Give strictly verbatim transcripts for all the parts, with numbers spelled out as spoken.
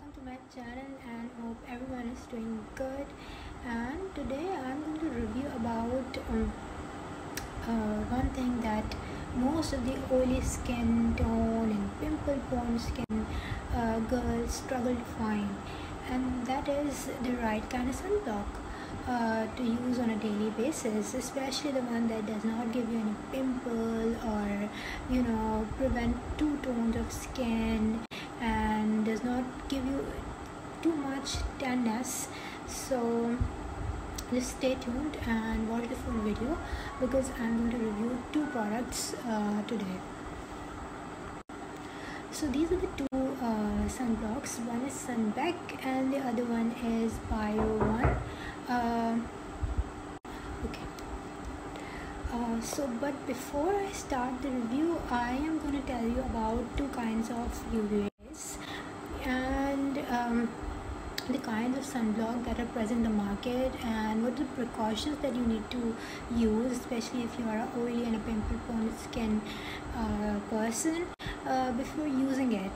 welcome to my channel and hope everyone is doing good. And today I'm going to review about um, uh, one thing that most of the oily skin tone and pimple prone skin uh, girls struggle to find, and that is the right kind of sunblock uh, to use on a daily basis, especially the one that does not give you any pimple or you know prevent two tones of skin and does not give you too much tanness. So just stay tuned and watch the full video because I'm going to review two products uh, today. So these are the two uh, sunblocks. One is Sunbec and the other one is Bio One. Uh, okay. Uh, so, but before I start the review, I am going to tell you about two kinds of U V As and um, the kinds of sunblock that are present in the market and what are the precautions that you need to use, especially if you are an oily and a pimple prone skin uh, person uh, before using it.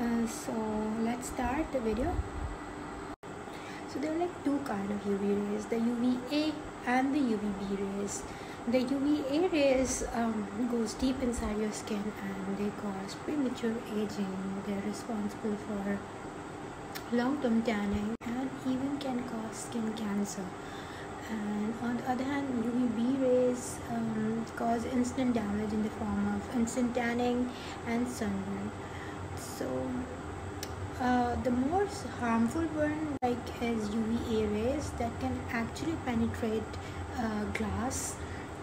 Uh, so let's start the video. So there are like two kinds of U V rays, the U V A and the U V B rays. The U V A rays um, goes deep inside your skin and they cause premature aging. They're responsible for long-term tanning and even can cause skin cancer. And on the other hand, U V B rays um, cause instant damage in the form of instant tanning and sunburn. So uh, the most harmful burn like is U V A rays that can actually penetrate uh, glass,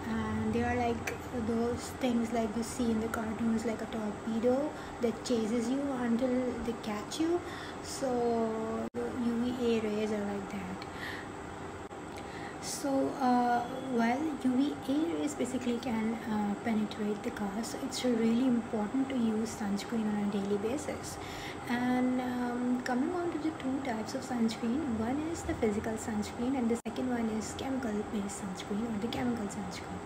and they are like those things like you see in the cartoons, like a torpedo that chases you until they catch you. So U V A rays are like that. So uh, well, U V A rays basically can uh, penetrate the glass, so it's really important to use sunscreen on a daily basis. And um, coming on to the two types of sunscreen, one is the physical sunscreen and the second one is chemical based sunscreen or the chemical sunscreen.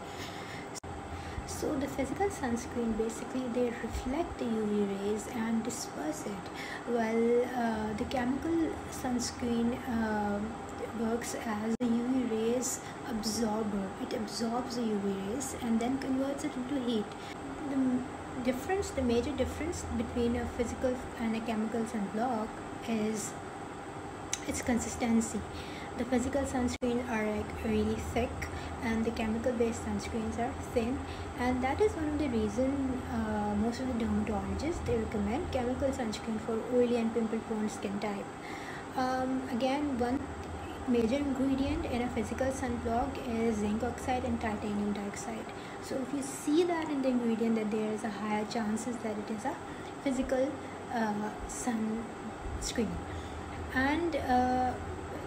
So the physical sunscreen, basically they reflect the U V rays and disperse it, while uh, the chemical sunscreen uh, works as a U V rays absorber. It absorbs the U V rays and then converts it into heat. The difference, the major difference between a physical and a chemical sunblock is its consistency. The physical sunscreen are like really thick and the chemical based sunscreens are thin, and that is one of the reason uh, most of the dermatologists, they recommend chemical sunscreen for oily and pimple prone skin type. Um, again, one major ingredient in a physical sunblock is zinc oxide and titanium dioxide. So if you see that in the ingredient, that there is a higher chances that it is a physical uh, sunscreen. And uh,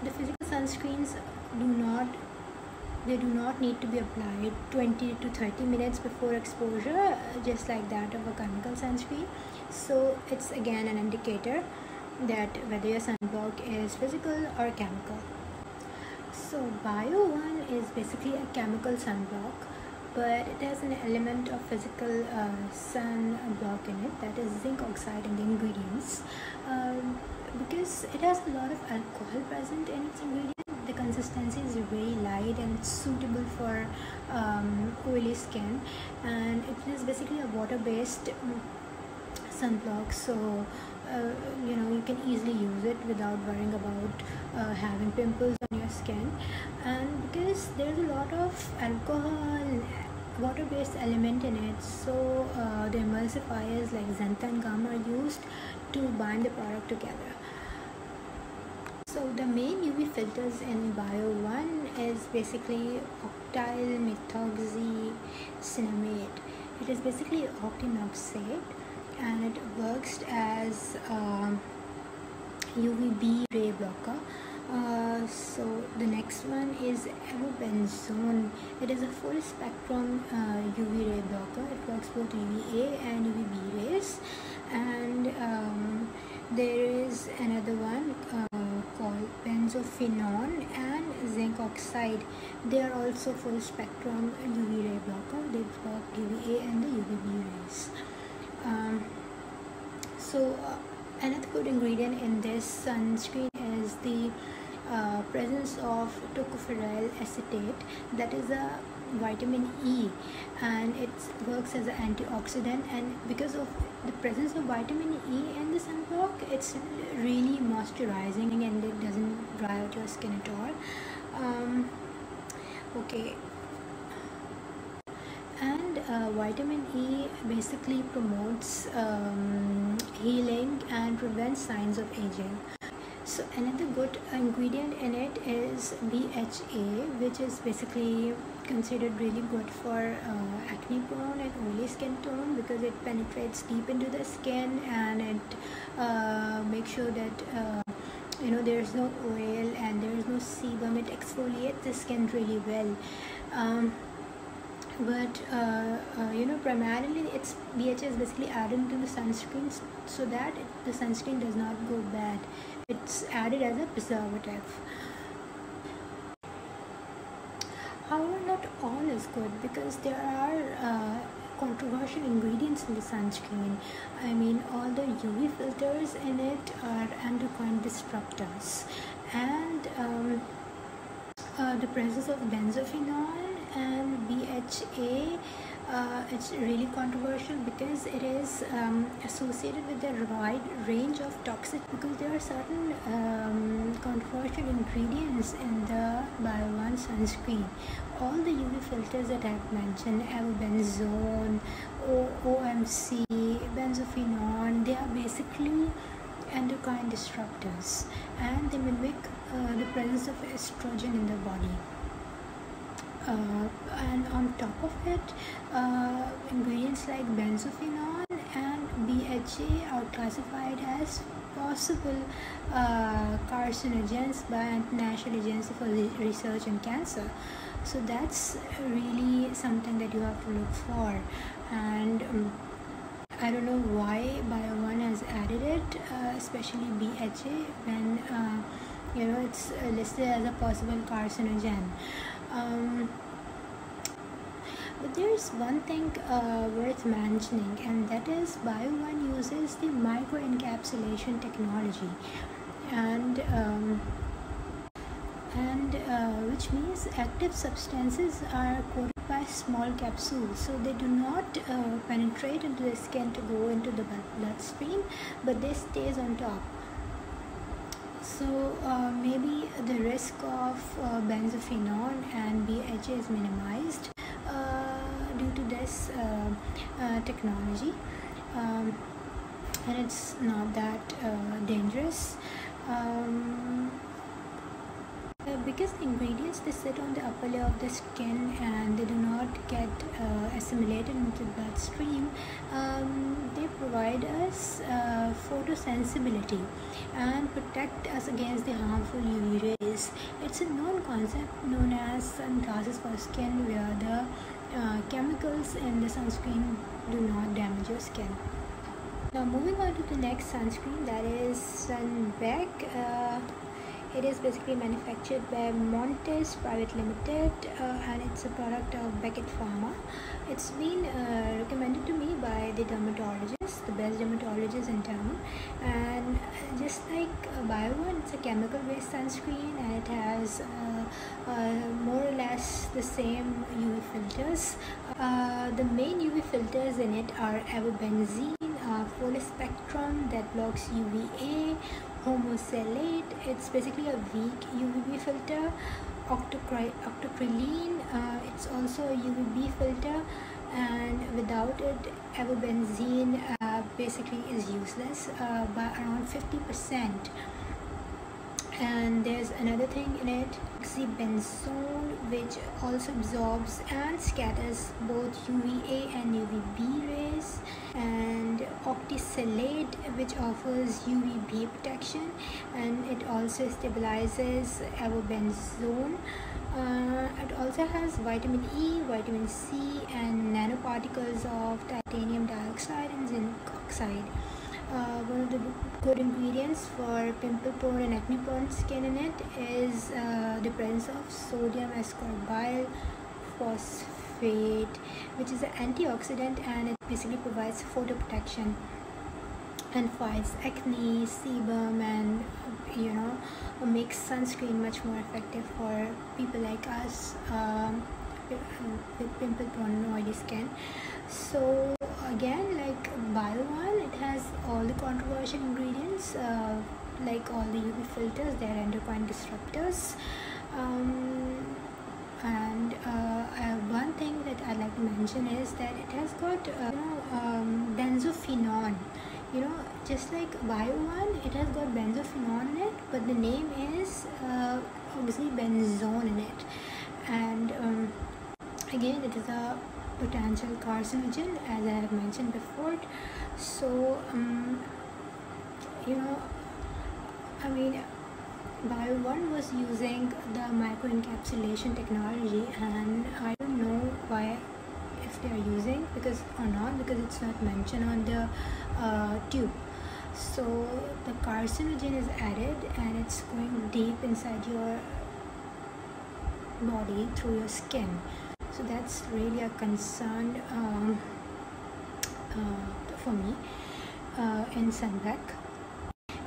the physical sunscreens do not they do not need to be applied twenty to thirty minutes before exposure, just like that of a chemical sunscreen. So it's again an indicator that whether your sunblock is physical or chemical. So Bio One is basically a chemical sunblock, but it has an element of physical uh, sunblock in it, that is zinc oxide in the ingredients. Um, because it has a lot of alcohol present in its ingredients, the consistency is very light and it's suitable for um, oily skin, and it is basically a water-based sunblock. So Uh, you know you can easily use it without worrying about uh, having pimples on your skin. And because there's a lot of alcohol, water-based element in it, so uh, the emulsifiers like xanthan gum are used to bind the product together. So the main U V filters in Bio One is basically octyl methoxy cinnamate. It is basically octinoxate, and it works as a U V B ray blocker. Uh, so the next one is avobenzone. It is a full spectrum uh, U V ray blocker. It works both U V A and U V B rays. And um, there is another one uh, called benzophenone and zinc oxide. They are also full spectrum U V ray blocker. They block U V A and the U V B rays. Um, so uh, Another good ingredient in this sunscreen is the uh, presence of tocopheryl acetate, that is a vitamin E, and it works as an antioxidant, and because of the presence of vitamin E in the sunblock, it's really moisturizing and it doesn't dry out your skin at all. Um, okay. And uh, vitamin E basically promotes um, healing and prevents signs of aging. So another good ingredient in it is B H A, which is basically considered really good for uh, acne prone and oily skin tone, because it penetrates deep into the skin and it uh, makes sure that uh, you know there's no oil and there's no sebum. It exfoliates the skin really well. Um, But uh, uh, you know, primarily it's B H A is basically added to the sunscreen so that it, the sunscreen does not go bad. It's added as a preservative. However, not all is good, because there are uh, controversial ingredients in the sunscreen. I mean, all the U V filters in it are endocrine disruptors, and um, uh, the presence of benzophenone and B H A, uh, it's really controversial because it is um, associated with a wide range of toxic, because there are certain um, controversial ingredients in the Bio One sunscreen. All the U V filters that I've mentioned, avobenzone, O M C, benzophenone, they are basically endocrine disruptors, and they mimic uh, the presence of estrogen in the body. Uh, and on top of it, uh, ingredients like benzophenone and B H A are classified as possible uh, carcinogens by National Agency for Research on Cancer. So that's really something that you have to look for, and um, I don't know why Bio One has added it, uh, especially B H A, when uh, you know it's listed as a possible carcinogen. Um, but there is one thing uh, worth mentioning, and that is Bio One uses the microencapsulation technology, and um, and uh, which means active substances are coated by small capsules, so they do not uh, penetrate into the skin to go into the bloodstream, but they stays on top. So uh, maybe the risk of uh, benzophenone and B H A is minimized uh, due to this uh, uh, technology, um, and it's not that uh, dangerous. Um, the biggest ingredients, they sit on the upper layer of the skin and they do not get uh, assimilated into the bloodstream. Um, they provide us uh, photosensibility and protect us against the harmful U V rays. It's a known concept known as sunglasses for skin, where the uh, chemicals in the sunscreen do not damage your skin. Now moving on to the next sunscreen, that is Sunbec. Uh, It is basically manufactured by Montes Private Limited, uh, and it's a product of Beckett Pharma. It's been uh, recommended to me by the dermatologist, the best dermatologist in town. And just like Bio One, it's a chemical-based sunscreen, and it has uh, uh, more or less the same U V filters. Uh, the main U V filters in it are avobenzone, uh, full spectrum that blocks U V A, Homosalate, it's basically a weak U V B filter, Octocrylene, uh, it's also a U V B filter, and without it, avobenzone uh, basically is useless uh, by around fifty percent. And there's another thing in it, oxybenzone, which also absorbs and scatters both U V A and U V B rays, and octisalate, which offers U V B protection, and it also stabilizes avobenzone. Uh, it also has vitamin E, vitamin C, and nanoparticles of titanium dioxide and zinc oxide. Uh, one of the good ingredients for pimple prone and acne prone skin in it is uh, the presence of sodium ascorbyl phosphate, which is an antioxidant, and it basically provides photo protection. and fights acne, sebum, and you know makes sunscreen much more effective for people like us um, with pimple prone and oily skin. So again, like Bio One, it has all the controversial ingredients, uh, like all the U V filters, they are endocrine disruptors. Um, and uh, uh, one thing that I like to mention is that it has got uh, you know, um, benzophenone. You know, just like Bio One, it has got benzophenone in it, but the name is uh, obviously benzone in it. And um, again, it is a potential carcinogen, as I have mentioned before. So um, you know, I mean, Bio One was using the microencapsulation technology, and I don't know why, if they are using because or not, because it's not mentioned on the uh, tube. So the carcinogen is added, and it's going deep inside your body through your skin. So that's really a concern um, uh, for me uh, in Sunbec.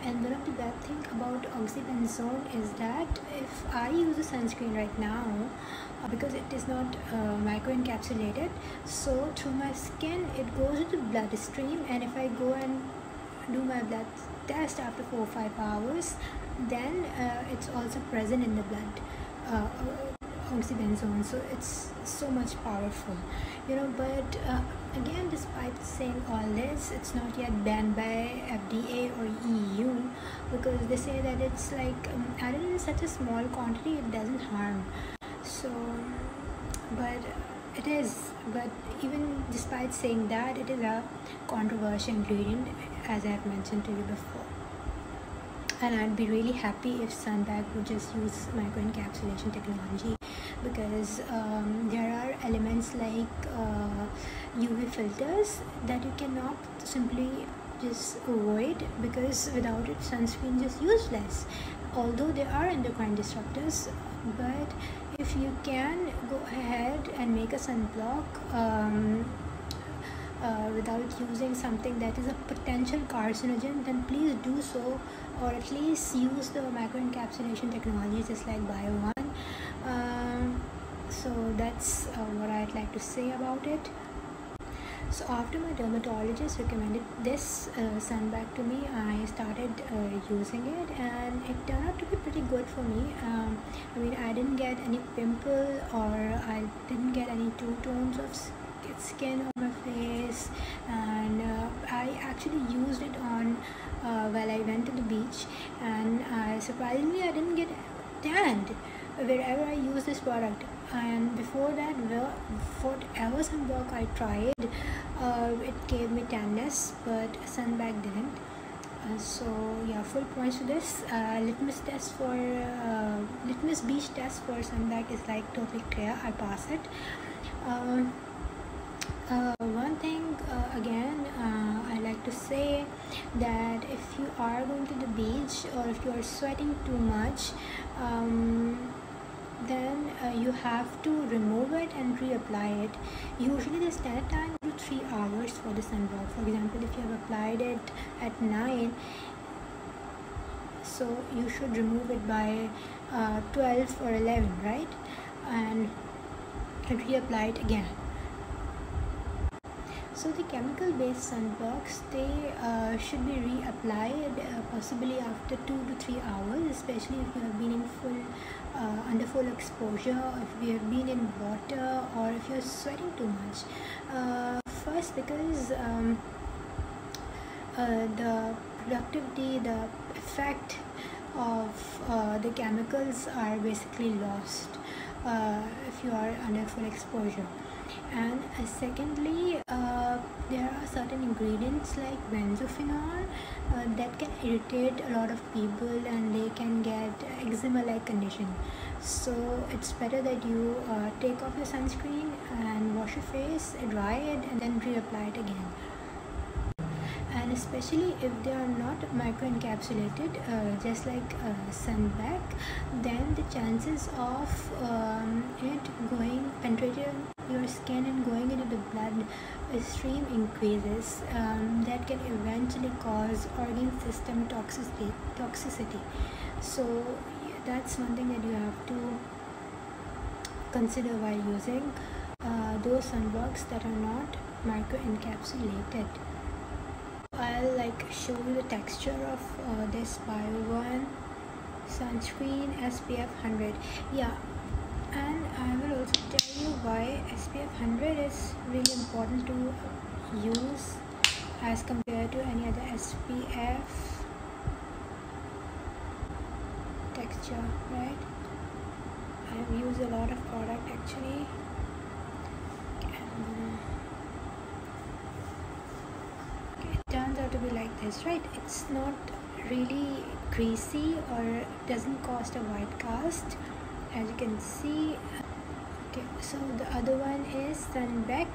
And one of the bad things about oxybenzone is that if I use a sunscreen right now, uh, because it is not uh, microencapsulated, so through my skin it goes into the bloodstream, and if I go and do my blood test after four or five hours, then uh, it's also present in the blood, uh, oxybenzone. So it's so much powerful, you know. But uh, again, despite saying all this, it's not yet banned by F D A or E U, because they say that it's like um, added in such a small quantity, it doesn't harm. So, but it is, but even despite saying that, it is a controversial ingredient, as I have mentioned to you before. And I'd be really happy if Sunbec would just use microencapsulation technology, because um, there are elements like uh, U V filters that you cannot simply just avoid, because without it sunscreen is just useless. Although they are endocrine disruptors, but if you can go ahead and make a sunblock um, uh, without using something that is a potential carcinogen, then please do so, or at least use the microencapsulation technology just like Bio One. Um, so that's uh, what I'd like to say about it. So after my dermatologist recommended this uh, Sunbec to me, I started uh, using it, and it turned out to be pretty good for me. Um, I mean, I didn't get any pimple, or I didn't get any two tones of skin on my face, and uh, I actually used it on uh, while I went to the beach, and uh, surprisingly I didn't get tanned wherever I use this product. And before that, whatever sunblock I tried, uh, it gave me tanness, but Sunbec didn't. Uh, so yeah, full points to this. Uh, litmus test for uh, litmus beach test for Sunbec is like totally clear. I pass it. Um, uh, one thing uh, again, uh, I like to say that if you are going to the beach, or if you are sweating too much, um, then uh, you have to remove it and reapply it. Usually the standard time is three hours for the sunblock. For example, if you have applied it at nine, so you should remove it by uh, twelve or eleven, right? And reapply it again. So the chemical based sunblocks, they uh, should be reapplied uh, possibly after two to three hours, especially if you have been in full uh, under full exposure, or if you have been in water, or if you're sweating too much. Uh, first, because um, uh, the productivity, the effect of uh, the chemicals are basically lost uh, if you are under full exposure. And uh, secondly, uh, there are certain ingredients like benzophenone uh, that can irritate a lot of people, and they can get eczema like condition. So it's better that you uh, take off your sunscreen and wash your face, dry it, and then reapply it again. And especially if they are not microencapsulated, uh, just like uh, Sunbec, then the chances of um, it going penetrating your skin and going into the blood stream increases, um, that can eventually cause organ system toxicity toxicity. So that's one thing that you have to consider while using uh, those sunblocks that are not microencapsulated. I'll like show you the texture of uh, this Bio One sunscreen S P F one hundred. Yeah, and I will also tell you why S P F one hundred is really important to use as compared to any other S P F texture, right? I have used a lot of product actually. Okay, it turns out to be like this, right? It's not really greasy or doesn't cost a white cast, as you can see. Okay, so the other one is Sunbec.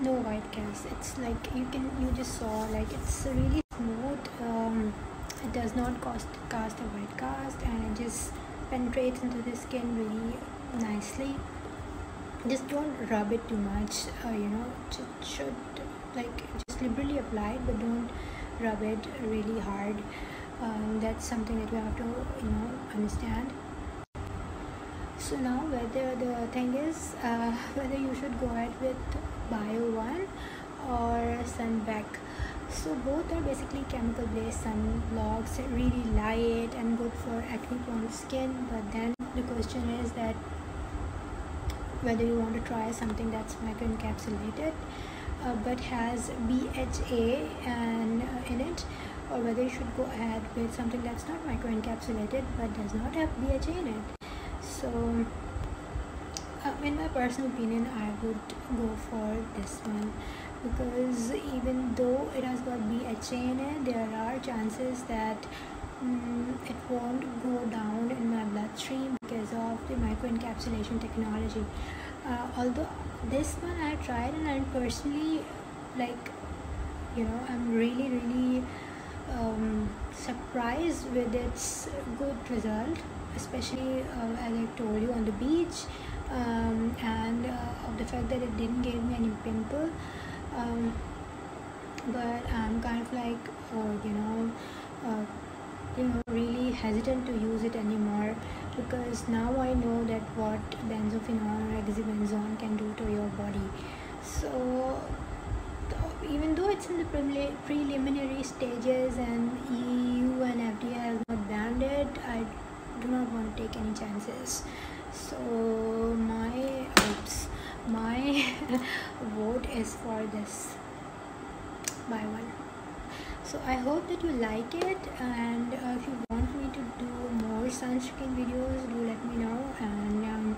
No white cast. It's like you can you just saw, like it's really smooth. Um, it does not cost cast a white cast, and it just penetrates into the skin really nicely. Just don't rub it too much, uh, you know, it should like just liberally apply it, but don't rub it really hard. Um, that's something that you have to, you know, understand. So now whether the thing is uh, whether you should go ahead with Bio One or Sunbec. So both are basically chemical based sunblocks, really light and good for acne prone skin, but then the question is that whether you want to try something that's microencapsulated uh, but has B H A and uh, in it, or whether you should go ahead with something that's not microencapsulated but does not have B H A in it. So uh, in my personal opinion, I would go for this one, because even though it has got B H A in it, there are chances that um, it won't go down in my bloodstream because of the microencapsulation technology. Uh, although this one I tried, and I personally, like, you know, I'm really really um, surprised with its good result, especially uh, as I told you, on the beach, um, and uh, of the fact that it didn't give me any pimple. Um, but I'm kind of like, oh, you know, uh, you know, really hesitant to use it anymore, because now I know that what benzophenone or oxybenzone can do to your body. So even though it's in the pre preliminary stages and E U and F D A has not banned it, I do not want to take any chances. So my oops, my vote is for this Bio One. So I hope that you like it, and uh, if you want me to do more sunscreen videos, do let me know, and um,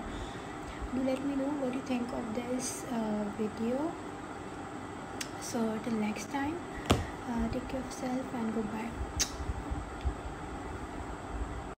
do let me know what you think of this uh, video. So till next time, uh, take care of yourself and goodbye.